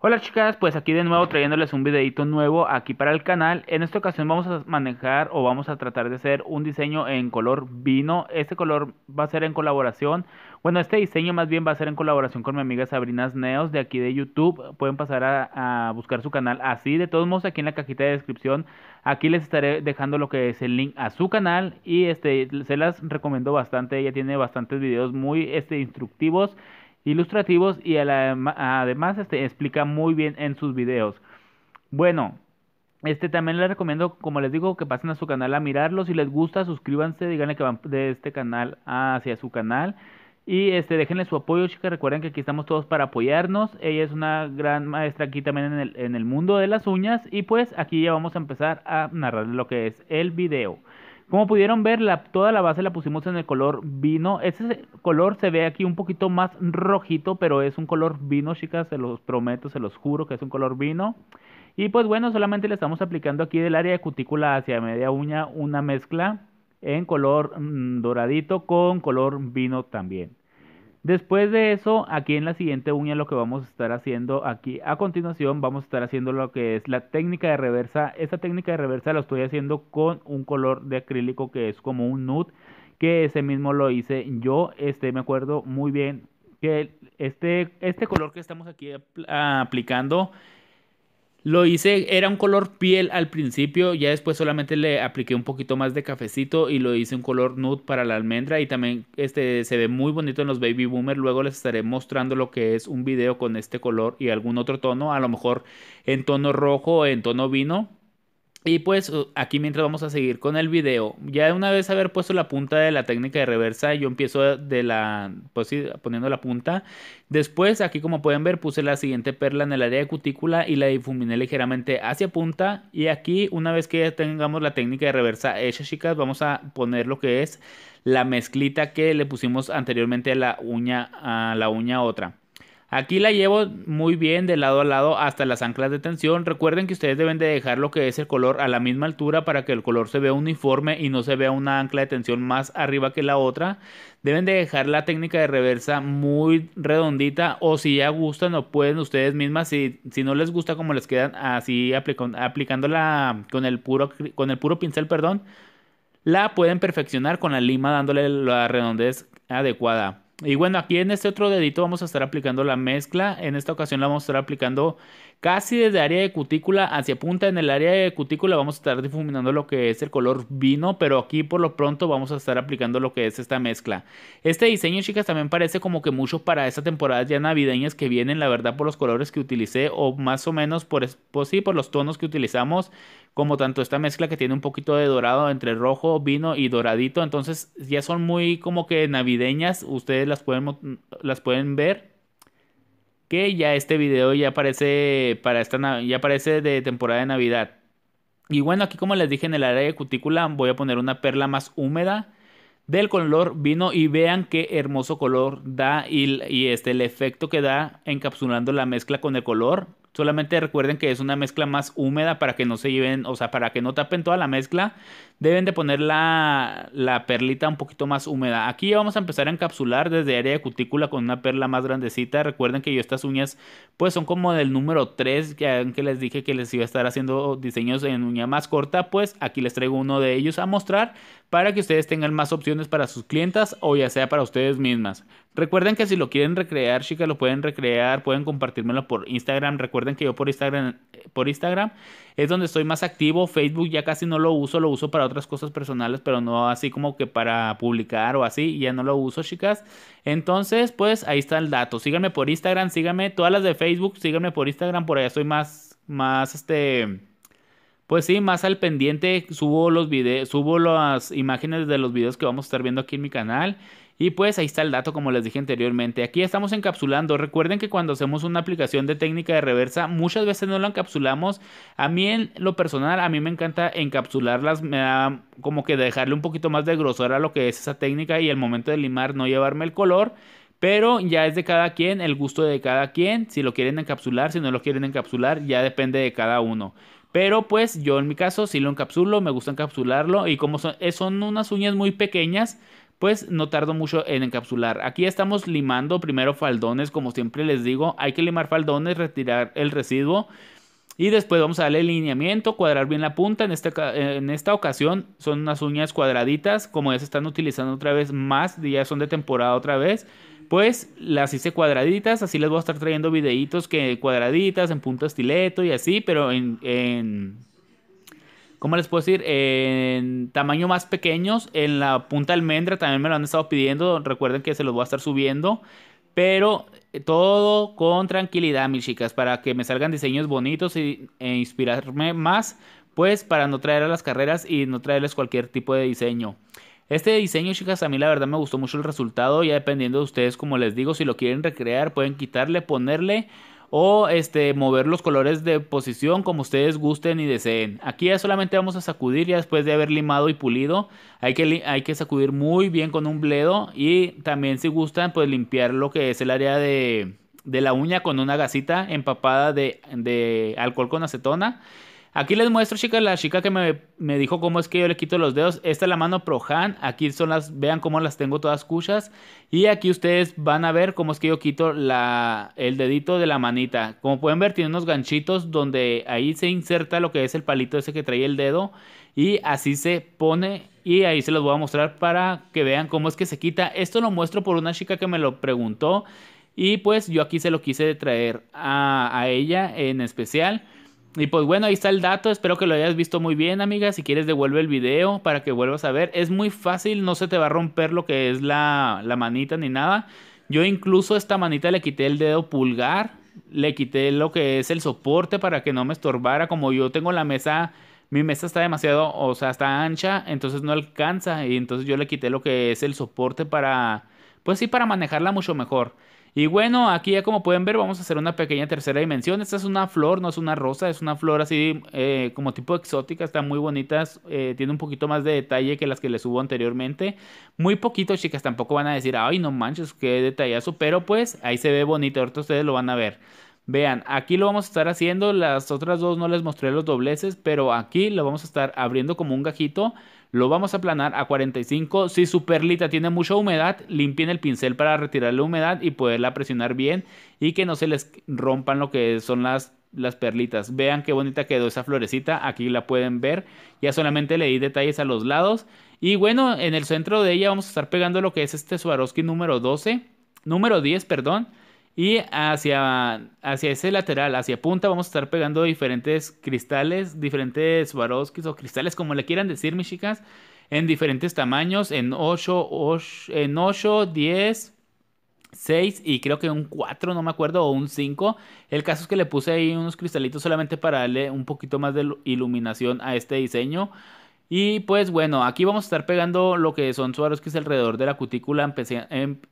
Hola chicas, pues aquí de nuevo trayéndoles un videito nuevo aquí para el canal. En esta ocasión vamos a manejar o vamos a tratar de hacer un diseño en color vino. Este color va a ser en colaboración, bueno, este diseño más bien va a ser en colaboración con mi amiga Sabrina Neos de aquí de YouTube. Pueden pasar a buscar su canal así. De todos modos, aquí en la cajita de descripción, aquí les estaré dejando lo que es el link a su canal. Y se las recomiendo bastante, ella tiene bastantes videos muy instructivos, ilustrativos, y además explica muy bien en sus videos. Bueno, también les recomiendo, como les digo, que pasen a su canal a mirarlo. Si les gusta, suscríbanse, díganle que van de este canal hacia su canal. Y déjenle su apoyo, chicas. Recuerden que aquí estamos todos para apoyarnos. Ella es una gran maestra aquí también en el mundo de las uñas. Y pues aquí ya vamos a empezar a narrar lo que es el video. Como pudieron ver, toda la base la pusimos en el color vino. Este color se ve aquí un poquito más rojito, pero es un color vino, chicas, se los prometo, se los juro que es un color vino. Y pues bueno, solamente le estamos aplicando aquí del área de cutícula hacia media uña una mezcla en color doradito con color vino también. Después de eso, aquí en la siguiente uña lo que vamos a estar haciendo aquí a continuación, vamos a estar haciendo lo que es la técnica de reversa. Esta técnica de reversa la estoy haciendo con un color de acrílico que es como un nude, que ese mismo lo hice yo. Me acuerdo muy bien que este color que estamos aquí aplicando lo hice, era un color piel al principio, ya después solamente le apliqué un poquito más de cafecito y lo hice un color nude para la almendra. Y también se ve muy bonito en los baby boomer. Luego les estaré mostrando lo que es un video con este color y algún otro tono, a lo mejor en tono rojo o en tono vino. Y pues aquí mientras vamos a seguir con el video. Ya una vez haber puesto la punta de la técnica de reversa, yo empiezo poniendo la punta. Después aquí, como pueden ver, puse la siguiente perla en el área de cutícula y la difuminé ligeramente hacia punta. Y aquí, una vez que ya tengamos la técnica de reversa hecha, chicas, vamos a poner lo que es la mezclita que le pusimos anteriormente a la uña otra. Aquí la llevo muy bien de lado a lado hasta las anclas de tensión. Recuerden que ustedes deben de dejar lo que es el color a la misma altura para que el color se vea uniforme y no se vea una ancla de tensión más arriba que la otra. Deben de dejar la técnica de reversa muy redondita, o si ya gustan o pueden ustedes mismas, si no les gusta como les quedan, así aplicándola con el puro pincel, perdón, la pueden perfeccionar con la lima dándole la redondez adecuada. Y bueno, aquí en este otro dedito vamos a estar aplicando la mezcla. En esta ocasión la vamos a estar aplicando casi desde área de cutícula hacia punta. En el área de cutícula vamos a estar difuminando lo que es el color vino, pero aquí por lo pronto vamos a estar aplicando lo que es esta mezcla. Este diseño, chicas, también parece como que mucho para esta temporada ya navideñas que vienen, la verdad, por los colores que utilicé, o más o menos por los tonos que utilizamos, como tanto esta mezcla que tiene un poquito de dorado entre rojo, vino y doradito. Entonces ya son muy como que navideñas. Ustedes las pueden ver que ya este video ya parece de temporada de Navidad. Y bueno, aquí como les dije, en el área de cutícula voy a poner una perla más húmeda del color vino, y vean qué hermoso color da y el efecto que da encapsulando la mezcla con el color. Solamente recuerden que es una mezcla más húmeda para que no se lleven, o sea, para que no tapen toda la mezcla. Deben de poner la perlita un poquito más húmeda. Aquí vamos a empezar a encapsular desde área de cutícula con una perla más grandecita. Recuerden que yo estas uñas pues son como del número 3, que les dije que les iba a estar haciendo diseños en uña más corta. Pues aquí les traigo uno de ellos a mostrar para que ustedes tengan más opciones para sus clientas o ya sea para ustedes mismas. Recuerden que si lo quieren recrear, chicas, lo pueden recrear, pueden compartírmelo por Instagram. Recuerden que yo por Instagram es donde estoy más activo. Facebook ya casi no lo uso para otras cosas personales, pero no así como que para publicar o así, ya no lo uso, chicas. Entonces, pues ahí está el dato. Síganme por Instagram, síganme, todas las de Facebook, síganme por Instagram, por allá soy pues sí, más al pendiente. Subo los videos, subo las imágenes de los videos que vamos a estar viendo aquí en mi canal. Y pues ahí está el dato, como les dije anteriormente. Aquí estamos encapsulando. Recuerden que cuando hacemos una aplicación de técnica de reversa, muchas veces no la encapsulamos. A mí, en lo personal, a mí me encanta encapsularlas. Me da como que dejarle un poquito más de grosor a lo que es esa técnica, y al momento de limar no llevarme el color. Pero ya es de cada quien, el gusto de cada quien. Si lo quieren encapsular, si no lo quieren encapsular, ya depende de cada uno. Pero pues yo en mi caso sí lo encapsulo, me gusta encapsularlo. Y como son unas uñas muy pequeñas, pues no tardo mucho en encapsular. Aquí estamos limando primero faldones, como siempre les digo, hay que limar faldones, retirar el residuo y después vamos a darle lineamiento, cuadrar bien la punta. En esta ocasión son unas uñas cuadraditas, como ya se están utilizando otra vez más, ya son de temporada otra vez, pues las hice cuadraditas. Así les voy a estar trayendo videitos que cuadraditas, en punto estileto y así, pero ¿cómo les puedo decir? En tamaño más pequeños. En la punta almendra también me lo han estado pidiendo. Recuerden que se los voy a estar subiendo. Pero todo con tranquilidad, mis chicas. Para que me salgan diseños bonitos e inspirarme más. Pues para no traer a las carreras y no traerles cualquier tipo de diseño. Este diseño, chicas, a mí la verdad me gustó mucho el resultado. Ya dependiendo de ustedes, como les digo, si lo quieren recrear, pueden quitarle, ponerle... o mover los colores de posición como ustedes gusten y deseen. Aquí ya solamente vamos a sacudir, ya después de haber limado y pulido. Hay que sacudir muy bien con un bledo. Y también si gustan, pues limpiar lo que es el área de la uña con una gasita empapada de alcohol con acetona. Aquí les muestro, chicas, la chica que me dijo cómo es que yo le quito los dedos. Esta es la mano Pro Hand. Aquí son las, vean cómo las tengo todas cuchas. Y aquí ustedes van a ver cómo es que yo quito el dedito de la manita. Como pueden ver, tiene unos ganchitos donde ahí se inserta lo que es el palito ese que trae el dedo. Y así se pone. Y ahí se los voy a mostrar para que vean cómo es que se quita. Esto lo muestro por una chica que me lo preguntó. Y pues yo aquí se lo quise traer a ella en especial. Y pues bueno, ahí está el dato, espero que lo hayas visto muy bien, amiga. Si quieres devuelve el video para que vuelvas a ver. Es muy fácil, no se te va a romper lo que es la manita ni nada. Yo incluso a esta manita le quité el dedo pulgar, le quité lo que es el soporte para que no me estorbara. Como yo tengo la mesa, mi mesa está demasiado, o sea, está ancha, entonces no alcanza. Y entonces yo le quité lo que es el soporte para, pues sí, para manejarla mucho mejor. Y bueno, aquí ya como pueden ver vamos a hacer una pequeña tercera dimensión. Esta es una flor, no es una rosa, es una flor así como tipo exótica. Están muy bonitas, tiene un poquito más de detalle que las que les subo anteriormente. Muy poquito, chicas, tampoco van a decir, ay no manches, qué detallazo. Pero pues ahí se ve bonito, ahorita ustedes lo van a ver. Vean, aquí lo vamos a estar haciendo, las otras dos no les mostré los dobleces, pero aquí lo vamos a estar abriendo como un gajito. Lo vamos a aplanar a 45, si su perlita tiene mucha humedad, limpien el pincel para retirar la humedad y poderla presionar bien y que no se les rompan lo que son las perlitas. Vean qué bonita quedó esa florecita, aquí la pueden ver, ya solamente le di detalles a los lados. Y bueno, en el centro de ella vamos a estar pegando lo que es este Swarovski número 10, perdón. Y hacia ese lateral, hacia punta, vamos a estar pegando diferentes cristales, diferentes Swarovskis o cristales, como le quieran decir, mis chicas, en diferentes tamaños, en 8, 10, 6 y creo que un 4, no me acuerdo, o un 5. El caso es que le puse ahí unos cristalitos solamente para darle un poquito más de iluminación a este diseño. Y pues bueno, aquí vamos a estar pegando lo que son Swarovskis alrededor de la cutícula,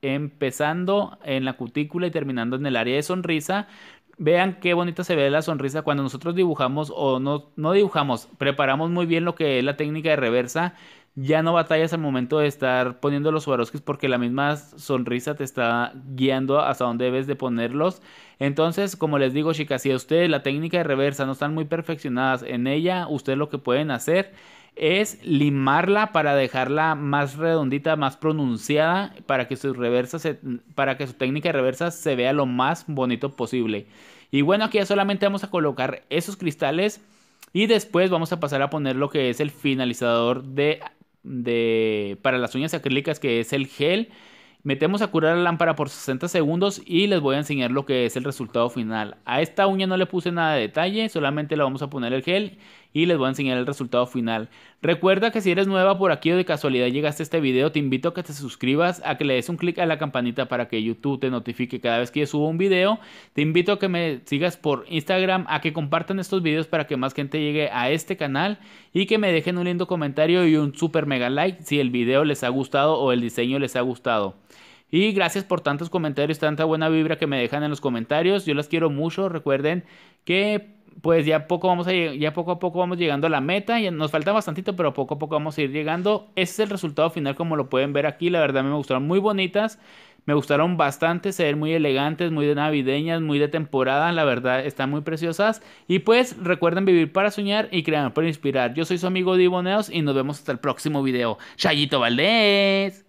empezando en la cutícula y terminando en el área de sonrisa. Vean qué bonita se ve la sonrisa cuando nosotros dibujamos o no dibujamos, preparamos muy bien lo que es la técnica de reversa. Ya no batallas al momento de estar poniendo los Swarovskis porque la misma sonrisa te está guiando hasta dónde debes de ponerlos. Entonces, como les digo, chicas, si a ustedes la técnica de reversa no están muy perfeccionadas en ella, ustedes lo que pueden hacer es limarla para dejarla más redondita, más pronunciada, para que su técnica de reversa se vea lo más bonito posible. Y bueno, aquí ya solamente vamos a colocar esos cristales y después vamos a pasar a poner lo que es el finalizador para las uñas acrílicas, que es el gel. Metemos a curar la lámpara por 60 segundos y les voy a enseñar lo que es el resultado final. A esta uña no le puse nada de detalle, solamente le vamos a poner el gel y les voy a enseñar el resultado final. Recuerda que si eres nueva por aquí o de casualidad llegaste a este video, te invito a que te suscribas, a que le des un clic a la campanita para que YouTube te notifique cada vez que yo subo un video. Te invito a que me sigas por Instagram, a que compartan estos videos para que más gente llegue a este canal y que me dejen un lindo comentario y un super mega like si el video les ha gustado o el diseño les ha gustado. Y gracias por tantos comentarios, tanta buena vibra que me dejan en los comentarios. Yo las quiero mucho. Recuerden que pues ya poco a poco vamos llegando a la meta. Ya nos falta bastantito, pero poco a poco vamos a ir llegando. Ese es el resultado final, como lo pueden ver aquí. La verdad me gustaron muy bonitas. Me gustaron bastante, se ven muy elegantes, muy de navideñas, muy de temporada. La verdad, están muy preciosas. Y pues recuerden vivir para soñar y crear para inspirar. Yo soy su amigo Divo Nails y nos vemos hasta el próximo video. Chayito Valdez.